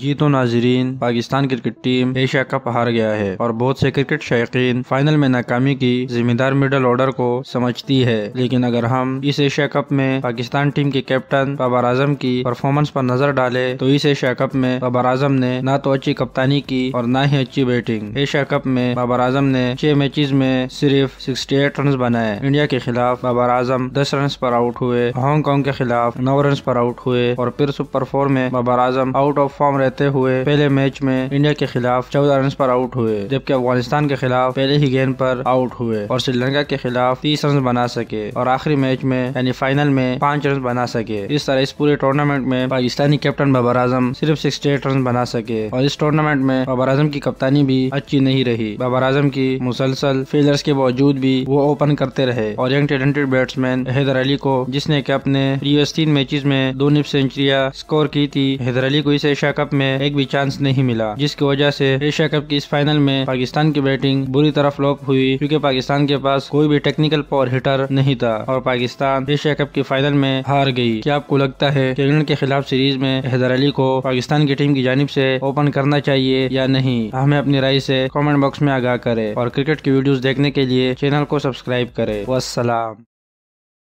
जी तो नाजरीन, Pakistan cricket team Asia cup हार गया है और बहुत से क्रिकेट शौकीन फाइनल में नाकामी की जिम्मेदार मिडल ऑर्डर को समझती है। लेकिन अगर हम इस एशिया कप में पाकिस्तान टीम के कैप्टन बाबर आजम की परफॉर्मेंस पर नजर डालें तो इस एशिया कप में बाबर आजम ने ना तो अच्छी कप्तानी की और ना ही अच्छी बैटिंग। एशिया कप में बाबर आजम ने 6 मैचेज में सिर्फ 68 रन बनाए। इंडिया के खिलाफ बाबर आजम 10 रन पर आउट हुए, हांगकॉन्ग के खिलाफ 9 रन पर आउट हुए और फिर सुपर 4 में Babar Azam out of form रहते हुए पहले मैच में इंडिया के खिलाफ 14 रन पर आउट हुए, जबकि अफगानिस्तान के खिलाफ पहले ही गेंद पर आउट हुए और श्रीलंका के खिलाफ 30 रन बना सके और आखिरी मैच में यानी फाइनल में 5 रन बना सके। इस तरह इस पूरे टूर्नामेंट में पाकिस्तानी कैप्टन बाबर आजम सिर्फ 68 रन बना सके और इस टूर्नामेंट में बाबर आजम की कप्तानी भी अच्छी नहीं रही। बाबर आजम की मुसलसल फेलियर्स के बावजूद भी वो ओपन करते रहे और young talented batsman Haider Ali को, जिसने की अपने प्रीवियस 3 मैचेज में 2 निप सेंचुरियां स्कोर की थी, हैदर अली को इस एशिया कप में एक भी चांस नहीं मिला, जिसकी वजह से एशिया कप की इस फाइनल में पाकिस्तान की बैटिंग बुरी तरह फ्लॉप हुई क्योंकि पाकिस्तान के पास कोई भी टेक्निकल पावर हिटर नहीं था और पाकिस्तान एशिया कप की फाइनल में हार गई। क्या आपको लगता है कि इंग्लैंड के खिलाफ सीरीज में हैदर अली को पाकिस्तान की टीम की जानिब से ओपन करना चाहिए या नहीं? हमें अपनी राय से कमेंट बॉक्स में आगाह करें और क्रिकेट की वीडियोस देखने के लिए चैनल को सब्सक्राइब करें। वस्सलाम।